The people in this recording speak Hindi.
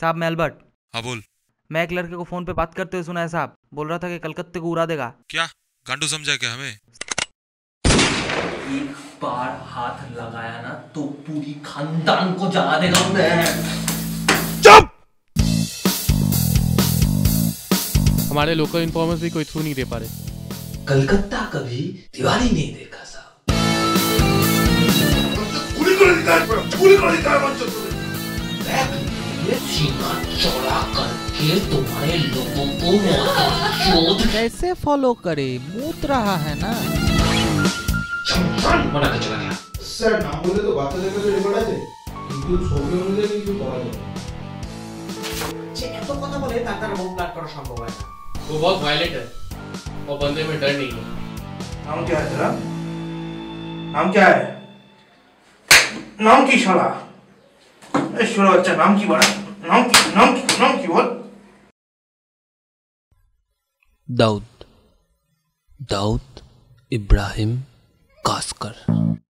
साहब मैं अल्बर्ट। हाँ बोल। मैं एक लड़के को फोन पे बात करते हुए सुना है साहब, बोल रहा था कि कलकत्ते को उड़ा देगा। क्या गांडू समझा क्या हमें? एक बार हाथ लगाया ना तो पूरी खानदान को जला देगा मैं। चुप। हमारे लोकल इन्फॉर्मर्स भी कोई थ्रू नहीं दे पा रहे। कलकत्ता कभी दिवाली नहीं देखा साहब। ये सीना चौड़ा करके तुम्हारे लोगों को कैसे फॉलो करे, मूत रहा है ना। मना कर चला गया सर, ना बोले तो बातें संभव है। वो बहुत वायलेंट है और बंदे में डर नहीं है। नाम क्या है तेरा? नाम क्या है? नाम की शाला अच्छा, नाम की बड़ा नाम की बोल। दाऊद इब्राहिम कास्कर।